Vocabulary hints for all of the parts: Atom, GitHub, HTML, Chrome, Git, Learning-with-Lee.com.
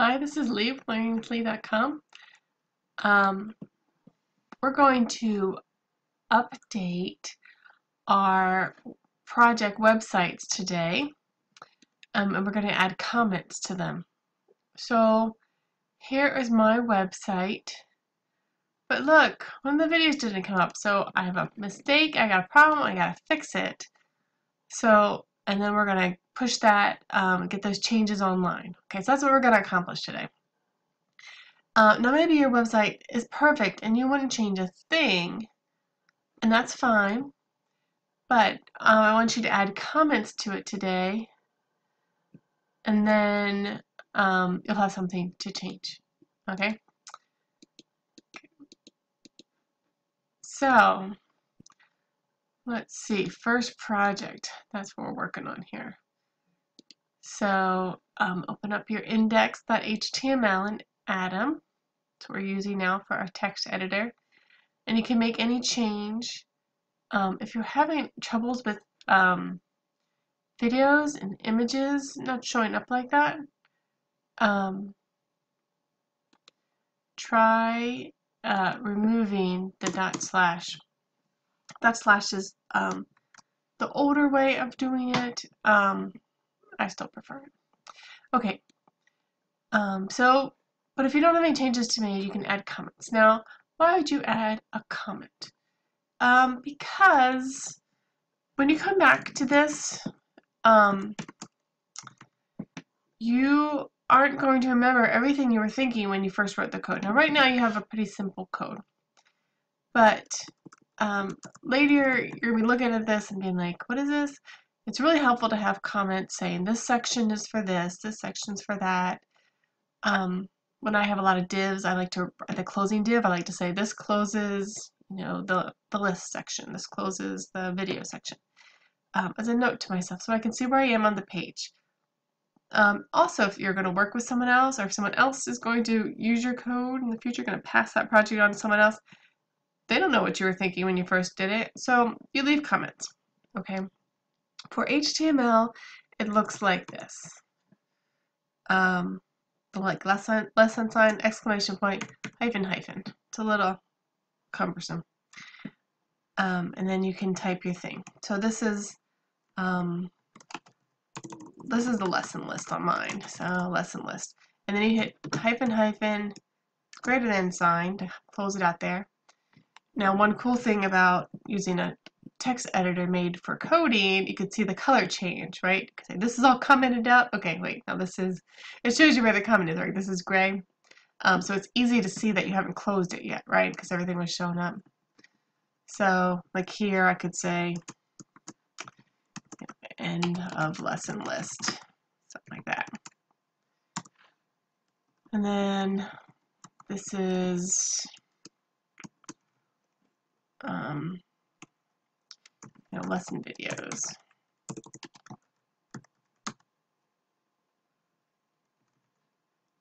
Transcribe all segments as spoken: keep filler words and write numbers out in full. Hi, this is Lee with Learning with Lee dot com. Um, we're going to update our project websites today, um, and we're going to add comments to them. So here is my website, but look, one of the videos didn't come up, so I have a mistake, I got a problem, I got to fix it. So, and then we're going to push that, um, get those changes online. Okay, so that's what we're going to accomplish today. Uh, now maybe your website is perfect and you wouldn't change a thing, and that's fine, but um, I want you to add comments to it today, and then um, you'll have something to change. Okay? So, let's see, first project, that's what we're working on here. So um, open up your index dot H T M L in Atom. That's what we're using now for our text editor. And you can make any change. Um, if you're having troubles with um, videos and images not showing up like that, um, try uh, removing the dot slash. Dot slash is um, the older way of doing it. Um, I still prefer it. Okay, um, so, but if you don't have any changes to make, you can add comments. Now, why would you add a comment? Um, because when you come back to this, um, you aren't going to remember everything you were thinking when you first wrote the code. Now, right now, you have a pretty simple code, but um, later, you're going to be looking at this and being like, what is this? It's really helpful to have comments saying this section is for this, this section's for that. Um, when I have a lot of divs, I like to, at the closing div, I like to say this closes, you know, the, the list section, this closes the video section, um, as a note to myself so I can see where I am on the page. Um, also, if you're going to work with someone else, or if someone else is going to use your code in the future, going to pass that project on to someone else, they don't know what you were thinking when you first did it, so you leave comments, okay? For H T M L, it looks like this. Um, like less than, less than sign, exclamation point, hyphen, hyphen. It's a little cumbersome. Um, and then you can type your thing. So this is, um, this is the lesson list on mine. So lesson list. And then you hit hyphen, hyphen, greater than sign to close it out there. Now, one cool thing about using a text editor made for coding, you could see the color change, right? This is all commented out. Okay, wait, now this is, it shows you where the comment is, right? This is gray. Um, so it's easy to see that you haven't closed it yet, right? Because everything was shown up. So, like here, I could say, end of lesson list, something like that. And then this is, um, you know, lesson videos.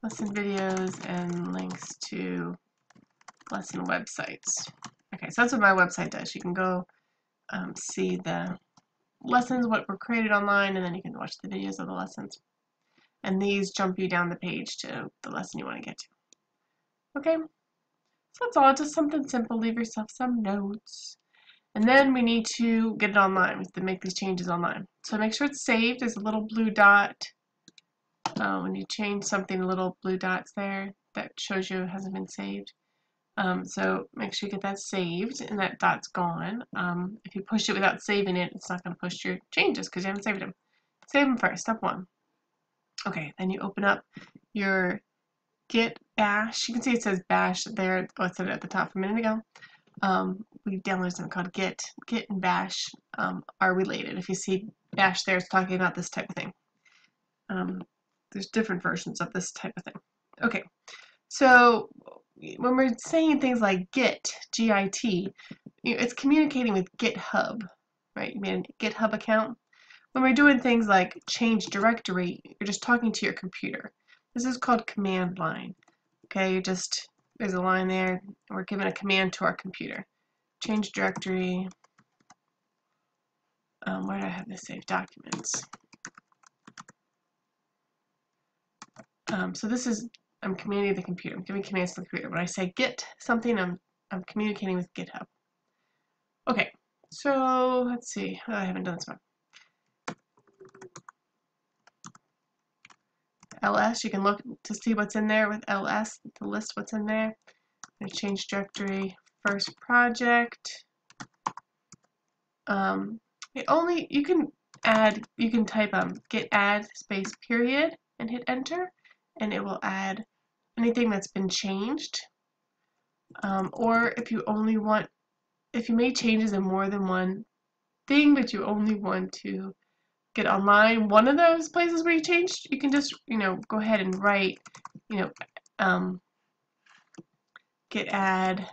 Lesson videos and links to lesson websites. Okay, so that's what my website does. You can go um, see the lessons, what were created online, and then you can watch the videos of the lessons. And these jump you down the page to the lesson you want to get to. Okay, so that's all. Just something simple. Leave yourself some notes. And then we need to get it online. We have to make these changes online. So make sure it's saved. There's a little blue dot. Uh, when you change something, little blue dots there that shows you it hasn't been saved. Um, so make sure you get that saved and that dot's gone. Um, if you push it without saving it, it's not going to push your changes because you haven't saved them. Save them first, step one. Okay, then you open up your Git bash. You can see it says bash there. Oh, it said it at the top a minute ago. Um, we downloaded something called Git. Git and bash um, are related. If you see bash there, it's talking about this type of thing. Um, there's different versions of this type of thing. Okay, so when we're saying things like Git, G I T, you know, it's communicating with GitHub, right? You made a GitHub account. When we're doing things like change directory, you're just talking to your computer. This is called command line. Okay, you're just... There's a line there. We're giving a command to our computer. Change directory. Um, where do I have this saved? Documents. Um, so this is, I'm communicating with the computer. I'm giving commands to the computer. When I say git something, I'm, I'm communicating with GitHub. Okay, so let's see. Oh, I haven't done this one. L S, you can look to see what's in there with L S, to list what's in there. I'm going to change directory first project. Um, it only, you can add, you can type um, git add space period and hit enter, and it will add anything that's been changed. Um, or if you only want, if you made changes in more than one thing, but you only want to get online one of those places where you changed, you can just, you know, go ahead and write, you know, um, git add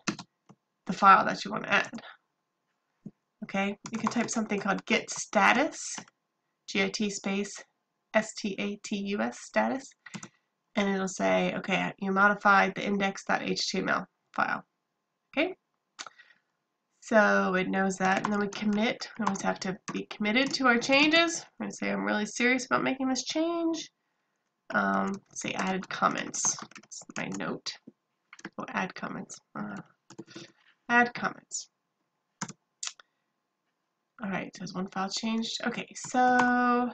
the file that you want to add. Okay, you can type something called git status, G I T space S T A T U S, status, and it'll say, okay, you modified the index dot H T M L file. Okay, so it knows that, and then we commit. We always have to be committed to our changes. We're going to say, I'm really serious about making this change. Um, let's say added comments. That's my note. Oh, add comments. Uh, add comments. All right, there's one file changed. Okay, so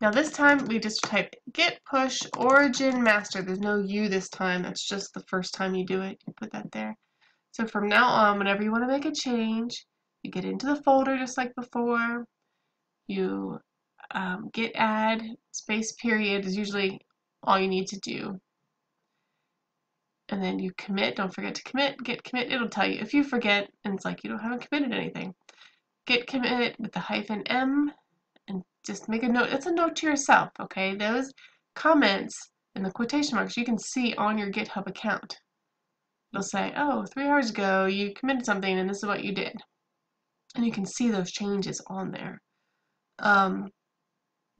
now this time we just type git push origin master. There's no U this time. That's just the first time you do it. You put that there. So from now on, whenever you want to make a change, you get into the folder just like before. You um, git add space period is usually all you need to do. And then you commit. Don't forget to commit. Git commit. It'll tell you if you forget, and it's like you don't haven't committed anything. Git commit with the hyphen M, and just make a note. It's a note to yourself, okay? Those comments and the quotation marks you can see on your GitHub account. It'll say, oh, three hours ago you committed something and this is what you did. And you can see those changes on there. Um,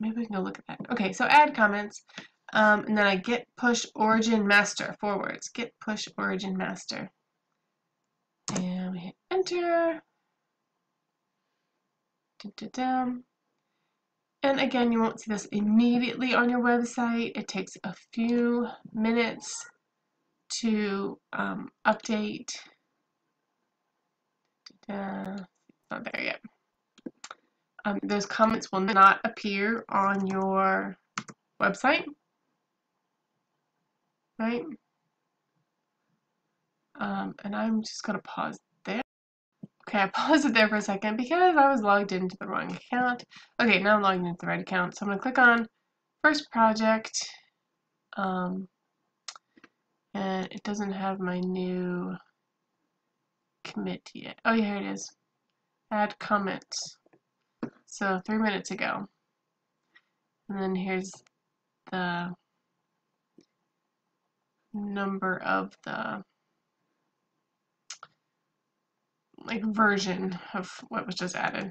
maybe we can go look at that. Okay, so add comments. Um, and then I git push origin master, four words, git push origin master. And we hit enter. Dun, dun, dun. And again, you won't see this immediately on your website. It takes a few minutes to um, update. Uh, it's not there yet. Um, those comments will not appear on your website, right? Um, and I'm just going to pause there. Okay, I paused it there for a second because I was logged into the wrong account. Okay, now I'm logged into the right account. So I'm going to click on first project. Um, And it doesn't have my new commit yet. Oh, yeah, here it is. Add comments. So three minutes ago. And then here's the number of the like version of what was just added.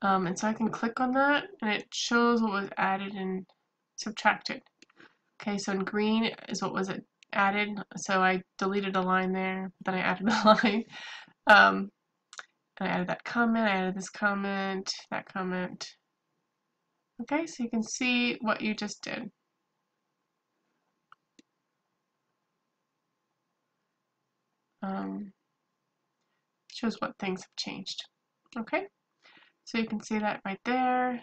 Um, and so I can click on that, and it shows what was added and subtracted. Okay, so in green is what was it added. So I deleted a line there, but then I added a line. Um, and I added that comment, I added this comment, that comment. Okay, so you can see what you just did. Um, shows what things have changed. Okay, so you can see that right there.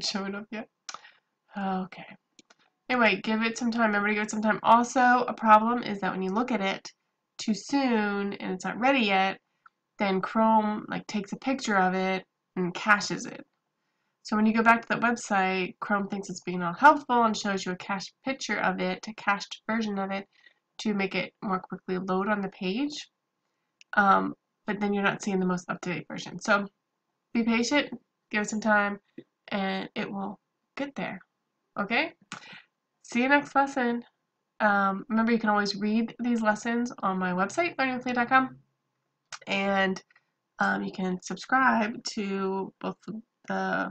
Showing up yet. Okay. Anyway, give it some time. Everybody give it some time. Also, a problem is that when you look at it too soon and it's not ready yet, then Chrome like takes a picture of it and caches it. So when you go back to that website, Chrome thinks it's being all helpful and shows you a cached picture of it, a cached version of it, to make it more quickly load on the page. Um, but then you're not seeing the most up-to-date version. So be patient. Give it some time. And it will get there. Okay? See you next lesson. Um, remember, you can always read these lessons on my website, learning with lee dot com. And um, you can subscribe to both the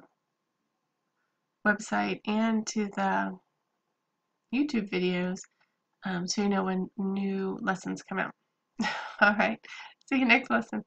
website and to the YouTube videos um, so you know when new lessons come out. All right. See you next lesson.